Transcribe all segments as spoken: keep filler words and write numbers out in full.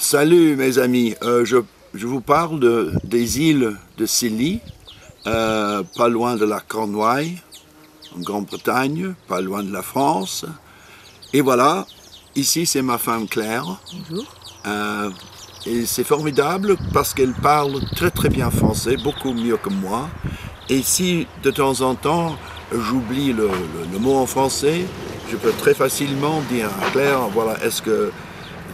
Salut mes amis, euh, je, je vous parle de, des îles de Scilly, euh, pas loin de la Cornouaille, en Grande-Bretagne, pas loin de la France. Et voilà, ici c'est ma femme Claire. Bonjour. Euh, et c'est formidable parce qu'elle parle très très bien français, beaucoup mieux que moi. Et si de temps en temps j'oublie le, le, le mot en français, je peux très facilement dire à Claire, voilà, est-ce que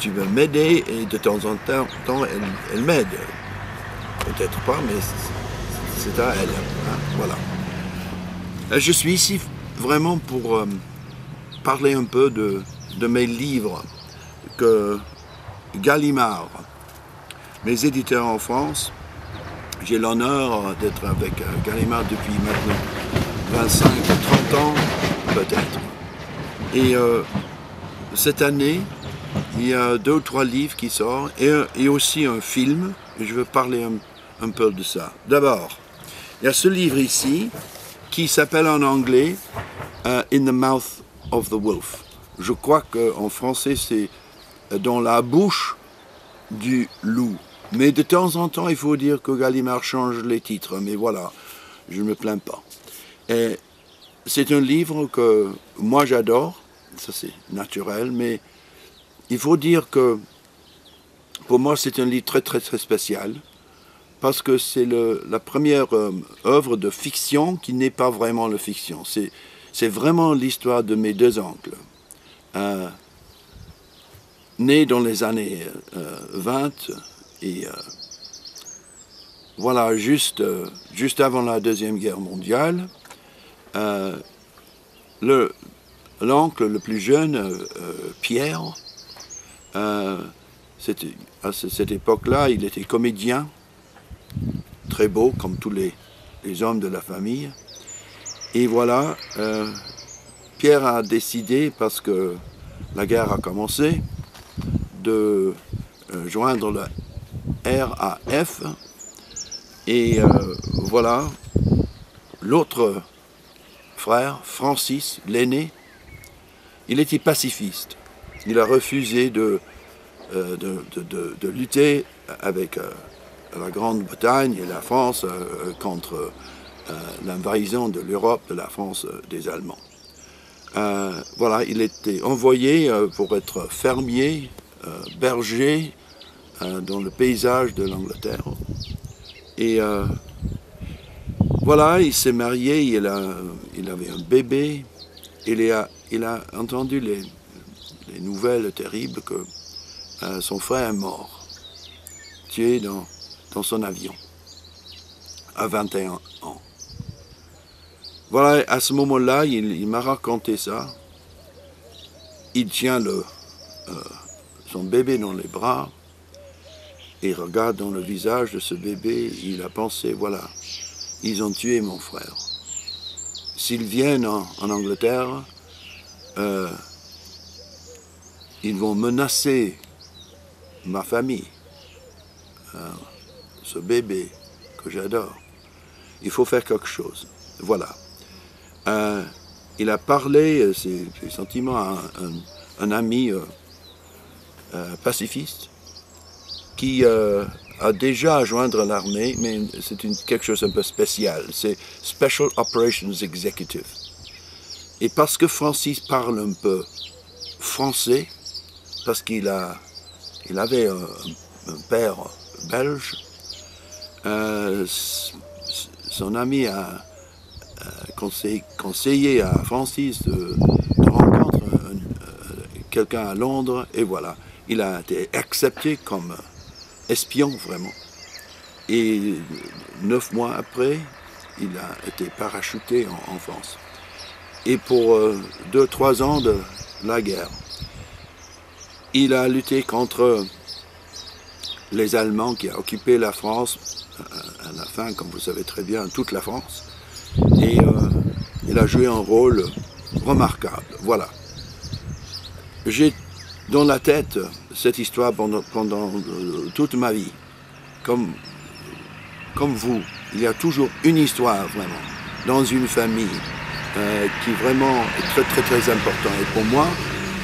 tu veux m'aider? Et de temps en temps, elle, elle m'aide. Peut-être pas, mais c'est à elle. Hein? Voilà. Je suis ici vraiment pour euh, parler un peu de, de mes livres que Gallimard, mes éditeurs en France. J'ai l'honneur d'être avec Gallimard depuis maintenant vingt-cinq ou trente ans, peut-être. Et euh, cette année, il y a deux ou trois livres qui sortent, et, et aussi un film, et je veux parler un, un peu de ça. D'abord, il y a ce livre ici, qui s'appelle en anglais uh, « In the mouth of the wolf ». Je crois qu'en français, c'est « Dans la bouche du loup ». Mais de temps en temps, il faut dire que Gallimard change les titres, mais voilà, je ne me plains pas. C'est un livre que moi j'adore, ça c'est naturel, mais il faut dire que pour moi c'est un livre très très très spécial, parce que c'est la première euh, œuvre de fiction qui n'est pas vraiment la fiction. C'est vraiment l'histoire de mes deux oncles, euh, nés dans les années euh, vingt, Et euh, voilà, juste, euh, juste avant la Deuxième Guerre mondiale, euh, l'oncle le, le plus jeune, euh, Pierre, euh, à cette époque-là, il était comédien, très beau, comme tous les, les hommes de la famille. Et voilà, euh, Pierre a décidé, parce que la guerre a commencé, de euh, joindre la R A F, et euh, voilà, l'autre frère, Francis, l'aîné, il était pacifiste. Il a refusé de, euh, de, de, de, de lutter avec euh, la Grande-Bretagne et la France euh, contre euh, l'invasion de l'Europe, de la France, euh, des Allemands. Euh, voilà, il était envoyé euh, pour être fermier, euh, berger, dans le paysage de l'Angleterre. Et euh, voilà, il s'est marié, il, a, il avait un bébé, il a, il a entendu les, les nouvelles terribles que euh, son frère est mort, tué dans, dans son avion, à vingt et un ans. Voilà, à ce moment-là, il, il m'a raconté ça. Il tient le, euh, son bébé dans les bras, et regarde dans le visage de ce bébé, il a pensé, voilà, ils ont tué mon frère. S'ils viennent en, en Angleterre, euh, ils vont menacer ma famille, euh, ce bébé que j'adore. Il faut faire quelque chose. Voilà. Euh, il a parlé ses, ses sentiments à un, un, un ami euh, euh, pacifiste, qui euh, a déjà joint l'armée, mais c'est quelque chose un peu spécial. C'est Special Operations Executive. Et parce que Francis parle un peu français, parce qu'il a, il avait un, un père belge, euh, son ami a, a conseillé, conseillé à Francis de, de rencontrer quelqu'un à Londres, et voilà. Il a été accepté comme espion, vraiment. Et neuf mois après, il a été parachuté en, en France. Et pour euh, deux, trois ans de la guerre, il a lutté contre les Allemands qui ont occupé la France, à, à la fin, comme vous savez très bien, toute la France. Et euh, il a joué un rôle remarquable. Voilà. J'ai dans la tête cette histoire pendant, pendant euh, toute ma vie. Comme, comme vous, il y a toujours une histoire vraiment dans une famille euh, qui vraiment est très très très importante. Et pour moi,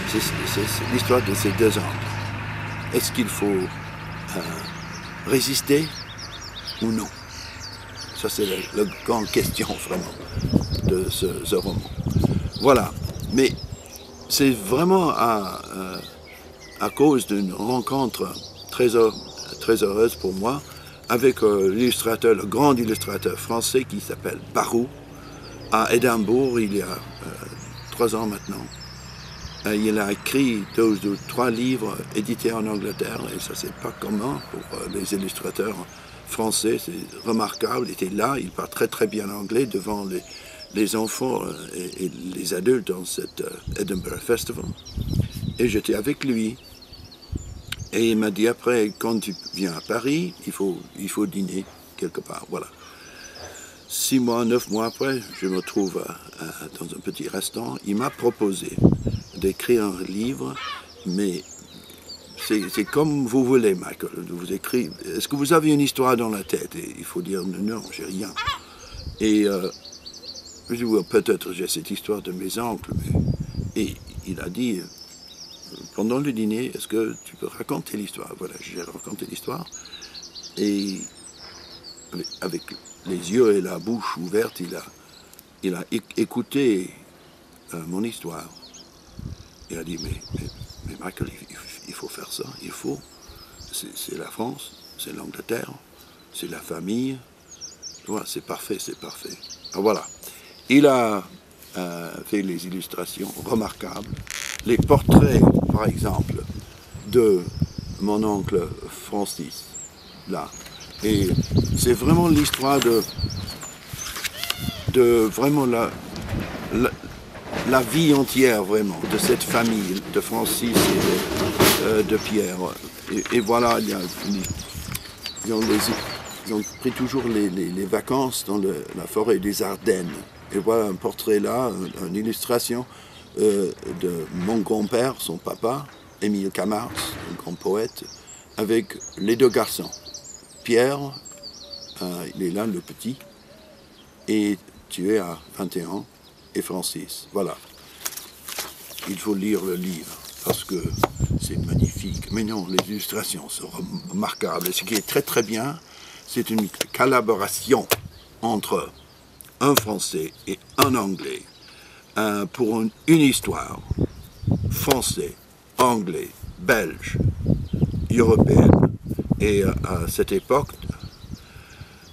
c'est l'histoire de ces deux hommes. Est-ce qu'il faut euh, résister ou non? Ça, c'est la grande question, vraiment, de ce, ce roman. Voilà. Mais c'est vraiment à, euh, à cause d'une rencontre très, heure, très heureuse pour moi avec euh, l'illustrateur, le grand illustrateur français qui s'appelle Barroux, à Édimbourg, il y a euh, trois ans maintenant. Euh, il a écrit deux ou trois livres édités en Angleterre, et ça, c'est pas commun pour euh, les illustrateurs français, c'est remarquable. Il était là, il parle très très bien anglais devant les, les enfants et, et les adultes dans cet euh, Edinburgh Festival. Et j'étais avec lui. Et il m'a dit après, quand tu viens à Paris, il faut, il faut dîner quelque part. Voilà. Six mois, neuf mois après, je me trouve euh, dans un petit restaurant. Il m'a proposé d'écrire un livre, mais c'est comme vous voulez, Michael. Vous écrivez. Est-ce que vous avez une histoire dans la tête? Et il faut dire non, j'ai rien. Et euh, je dis well, peut-être j'ai cette histoire de mes oncles. Mais... Et il a dit pendant le dîner, est-ce que tu peux raconter l'histoire? Voilà, j'ai raconté l'histoire. Et avec les yeux et la bouche ouvertes, il a, il a écouté euh, mon histoire. Il a dit mais, mais, mais Michael, il faut... Il faut faire ça, il faut. C'est la France, c'est l'Angleterre, c'est la famille. Voilà, c'est parfait, c'est parfait. Alors voilà. Il a euh, fait les illustrations remarquables. Les portraits, par exemple, de mon oncle Francis, là. Et c'est vraiment l'histoire de, de vraiment la, la, la vie entière, vraiment, de cette famille, de Francis et de... de Pierre. Et, et voilà, il y a, ils, ont les, ils ont pris toujours les, les, les vacances dans le, la forêt des Ardennes. Et voilà un portrait là, une, une illustration euh, de mon grand-père, son papa, Émile Camart, un grand poète, avec les deux garçons. Pierre, euh, il est là, le petit, et tué à vingt et un ans, et Francis. Voilà. Il faut lire le livre, parce que c'est magnifique. Mais non, les illustrations sont remarquables. Ce qui est très très bien, c'est une collaboration entre un Français et un Anglais euh, pour une, une histoire français, anglais, belge, européenne. Et euh, à cette époque,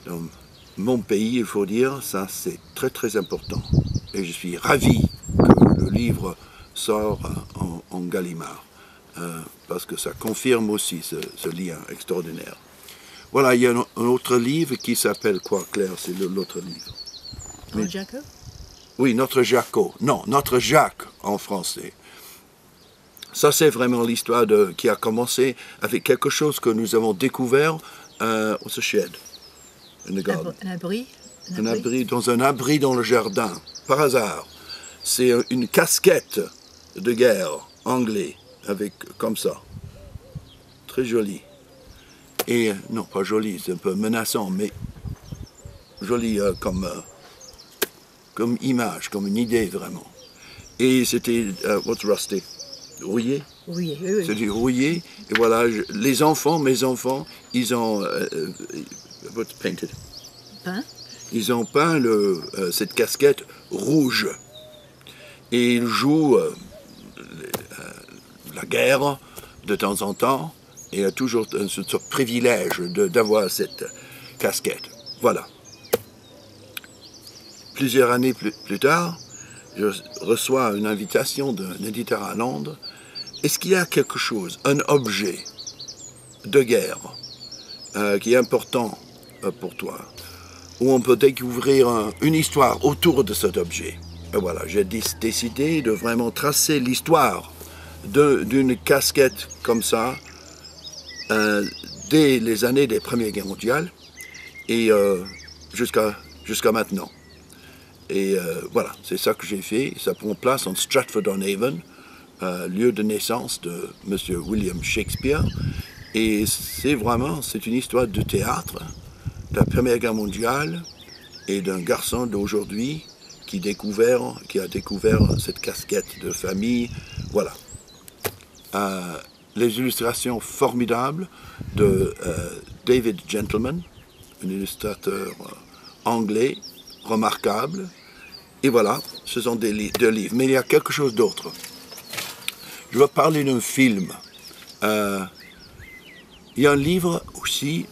dans mon pays, il faut dire, ça c'est très très important. Et je suis ravi que le livre sort euh, en, en Gallimard. Euh, parce que ça confirme aussi ce, ce lien extraordinaire. Voilà, il y a un, un autre livre qui s'appelle quoi, Claire? C'est l'autre livre. Notre Jacques? Oui, Notre Jacques. Non, Notre Jacques en français. Ça, c'est vraiment l'histoire qui a commencé avec quelque chose que nous avons découvert euh, au shed. Un, un abri? Un, un abri. abri dans un abri dans le jardin, par hasard. C'est une casquette de guerre anglaise. Avec, comme ça, très joli, et non pas joli, c'est un peu menaçant, mais joli euh, comme, euh, comme image, comme une idée vraiment. Et c'était, euh, what's rusty, rouillé, oui, oui, oui. C'est du rouillé, et voilà, je, les enfants, mes enfants, ils ont, euh, what's painted, peint? Ils ont peint le, euh, cette casquette rouge, et ils jouent, euh, la guerre de temps en temps, et a toujours un, ce, ce privilège d'avoir cette casquette. Voilà. Plusieurs années plus, plus tard, je reçois une invitation d'un éditeur à Londres. Est-ce qu'il y a quelque chose, un objet de guerre euh, qui est important euh, pour toi, où on peut découvrir un, une histoire autour de cet objet? Et voilà, j'ai décidé de vraiment tracer l'histoire d'une casquette comme ça euh, dès les années des Premières Guerres mondiales et euh, jusqu'à jusqu'à maintenant. Et euh, voilà, c'est ça que j'ai fait. Ça prend place en Stratford-on-Avon, euh, lieu de naissance de Monsieur William Shakespeare. Et c'est vraiment, c'est une histoire de théâtre, de la Première Guerre mondiale et d'un garçon d'aujourd'hui qui, qui a découvert cette casquette de famille. Voilà. Euh, les illustrations formidables de euh, David Gentleman, un illustrateur euh, anglais, remarquable. Et voilà, ce sont des li- deux livres. Mais il y a quelque chose d'autre. Je vais parler d'un film. Euh, il y a un livre aussi,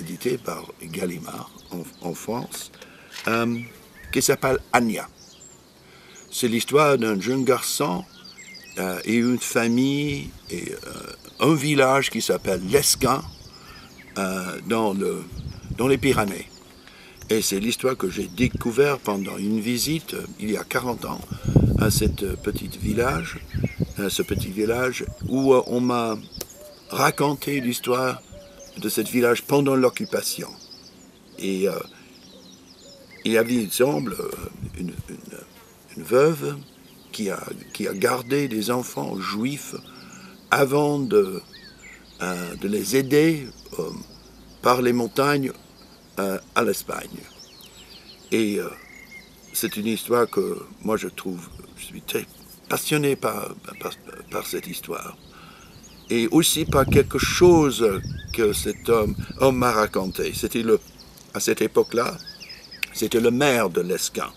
édité par Gallimard en, en France, euh, qui s'appelle Anya. C'est l'histoire d'un jeune garçon euh, et une famille et euh, un village qui s'appelle Lesquin euh, dans, le, dans les Pyrénées. Et c'est l'histoire que j'ai découverte pendant une visite euh, il y a quarante ans à cette euh, petite village, euh, ce petit village où euh, on m'a raconté l'histoire de ce village pendant l'occupation. Et euh, il y avait, il semble, une, une, une veuve qui a, qui a gardé des enfants juifs avant de, euh, de les aider euh, par les montagnes euh, à l'Espagne. Et euh, c'est une histoire que moi je trouve, je suis très passionné par, par, par cette histoire. Et aussi par quelque chose que cet homme, homme m'a raconté. C'était le, à cette époque-là, c'était le maire de Lesquin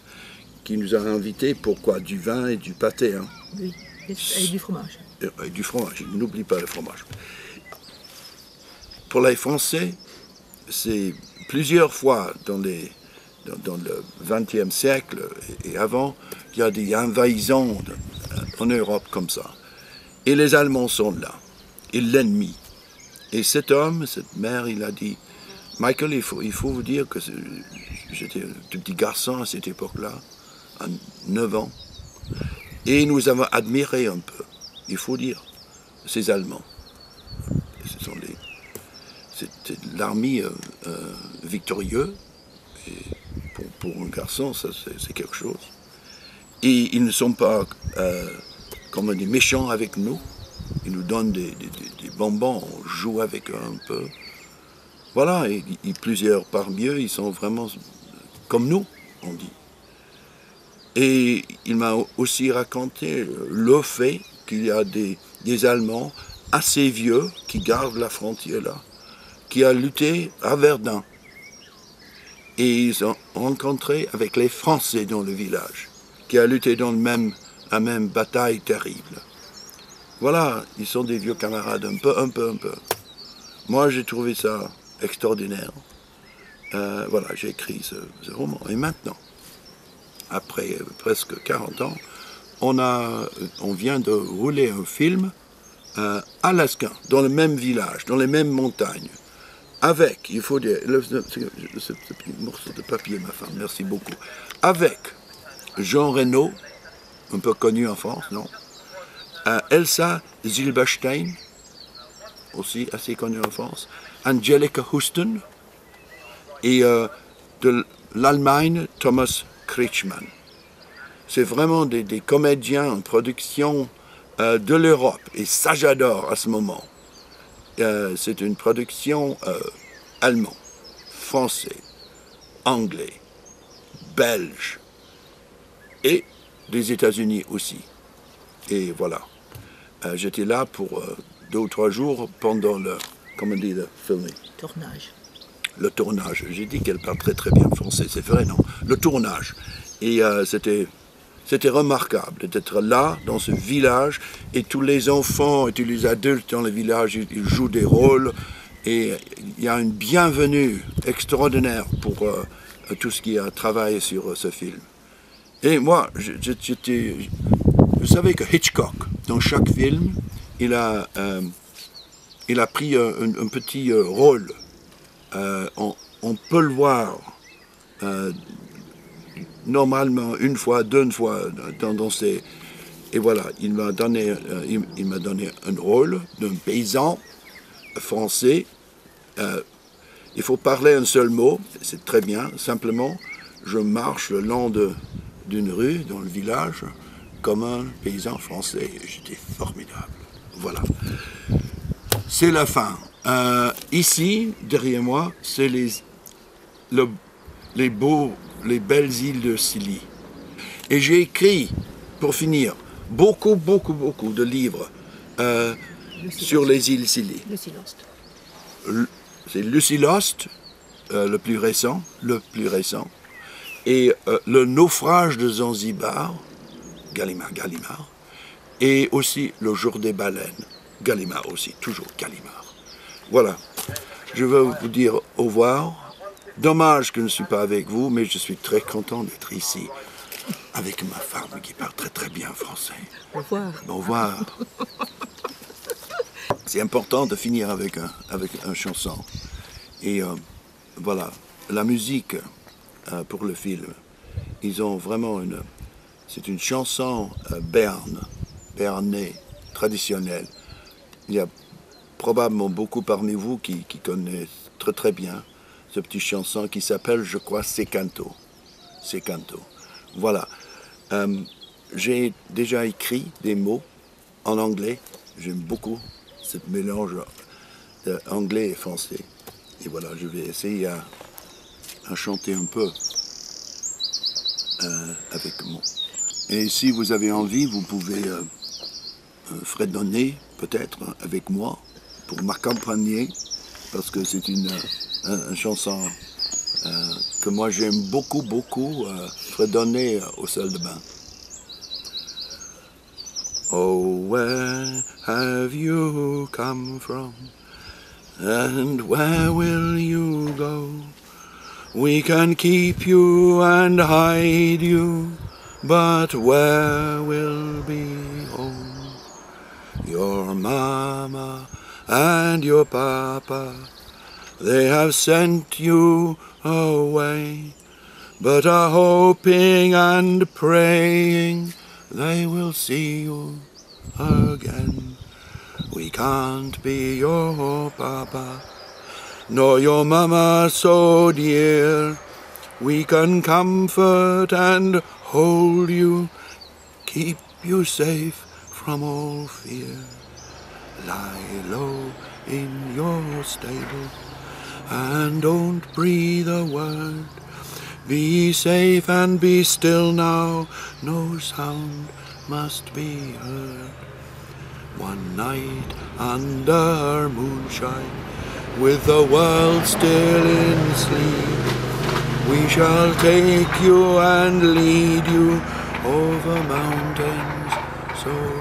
qui nous a invités pour quoi? Du vin et du pâté. Hein? Oui, et du fromage. Et, et du fromage, il n'oublie pas le fromage. Pour les Français, c'est plusieurs fois dans, les, dans, dans le vingtième siècle et, et avant, il y a des invasions en Europe comme ça. Et les Allemands sont là. Et l'ennemi. Et cet homme, cette mère, il a dit, Michael, il faut, il faut vous dire que j'étais un tout petit garçon à cette époque-là, à neuf ans, et nous avons admiré un peu, il faut dire, ces Allemands. Ce sont les, c'était l'armée euh, euh, victorieuse, et pour, pour un garçon, ça c'est quelque chose. Et ils ne sont pas, euh, comme on dit, méchants avec nous. Ils nous donnent des, des, des bonbons, on joue avec eux un peu. Voilà, et, et plusieurs parmi eux, ils sont vraiment comme nous, on dit. Et il m'a aussi raconté le fait qu'il y a des, des Allemands assez vieux qui gardent la frontière là, qui a lutté à Verdun. Et ils ont rencontré avec les Français dans le village, qui a lutté dans le même, la même bataille terrible. Voilà, ils sont des vieux camarades, un peu, un peu, un peu. Moi, j'ai trouvé ça extraordinaire. Euh, voilà, j'ai écrit ce, ce roman. Et maintenant, après presque quarante ans, on, a, on vient de rouler un film euh, à Lesquin, dans le même village, dans les mêmes montagnes, avec, il faut dire, le, ce, ce petit morceau de papier, ma femme, merci beaucoup, avec Jean Reynaud, un peu connu en France, non? Uh, Elsa Zilberstein, aussi assez connue en France, Angelica Houston, et uh, de l'Allemagne, Thomas Kretschmann. C'est vraiment des, des comédiens en production uh, de l'Europe, et ça j'adore à ce moment. Uh, c'est une production uh, allemande, français, anglais, belge, et des États-Unis aussi. Et voilà. Euh, J'étais là pour euh, deux ou trois jours pendant le, comment on dit, le film? Tournage. Le tournage. J'ai dit qu'elle parle très très bien français, c'est vrai, non? Le tournage. Et euh, c'était remarquable d'être là, dans ce village, et tous les enfants et tous les adultes dans le village, ils, ils jouent des rôles, et il y a une bienvenue extraordinaire pour euh, tout ce qui a travaillé sur euh, ce film. Et moi, j'étais... Vous savez que Hitchcock, dans chaque film, il a, euh, il a pris un, un petit euh, rôle. Euh, on, on peut le voir euh, normalement une fois, deux fois dans, dans ses... Et voilà, il m'a donné, euh, il, il m'a donné un rôle d'un paysan français. Euh, il faut parler un seul mot, c'est très bien, simplement, je marche le long d'une rue dans le village, comme un paysan français. J'étais formidable. Voilà. C'est la fin. Euh, ici, derrière moi, c'est les, le, les, beaux, les belles îles de Scilly. Et j'ai écrit, pour finir, beaucoup, beaucoup, beaucoup de livres. Euh, sur les îles Scilly. C'est Lucy-Lost, euh, le plus récent, le plus récent, et euh, le naufrage de Zanzibar, Gallimard, Gallimard, et aussi le jour des baleines, Gallimard aussi, toujours Gallimard. Voilà, je veux vous dire au revoir. Dommage que je ne suis pas avec vous, mais je suis très content d'être ici, avec ma femme qui parle très très bien français. Au revoir. Au revoir. C'est important de finir avec un, avec un chanson. Et euh, voilà, la musique euh, pour le film, ils ont vraiment une... C'est une chanson euh, berne, bernaise, traditionnelle. Il y a probablement beaucoup parmi vous qui, qui connaissent très très bien ce petit chanson qui s'appelle, je crois, Secanto. Secanto. Voilà. Euh, j'ai déjà écrit des mots en anglais. J'aime beaucoup ce mélange d'anglais et français. Et voilà, je vais essayer à, à chanter un peu euh, avec moi. Et si vous avez envie, vous pouvez euh, euh, fredonner peut-être avec moi pour m'accompagner, parce que c'est une, euh, une chanson euh, que moi j'aime beaucoup, beaucoup euh, fredonner euh, au salle de bain. Oh, where have you come from, and where will you go? We can keep you and hide you, but where will be home? Your mama and your papa, they have sent you away, but are hoping and praying they will see you again. We can't be your papa, nor your mama so dear. We can comfort and hold you, keep you safe from all fear. Lie low in your stable, and don't breathe a word. Be safe and be still now, no sound must be heard. One night under moonshine, with the world still in sleep, we shall take you and lead you over mountains so